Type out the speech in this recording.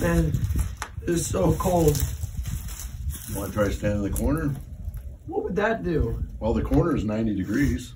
Man, it's so cold. You want to try to stand in the corner? What would that do? Well, the corner is 90 degrees.